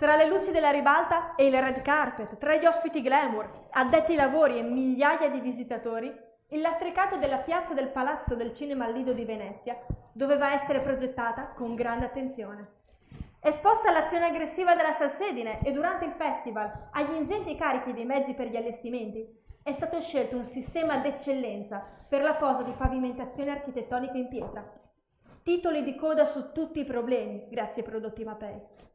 Tra le luci della ribalta e il red carpet, tra gli ospiti glamour, addetti ai lavori e migliaia di visitatori, il lastricato della piazza del Palazzo del Cinema al Lido di Venezia doveva essere progettata con grande attenzione. Esposta all'azione aggressiva della salsedine e durante il festival agli ingenti carichi dei mezzi per gli allestimenti, è stato scelto un sistema d'eccellenza per la posa di pavimentazione architettonica in pietra. Titoli di coda su tutti i problemi, grazie ai prodotti Mapei.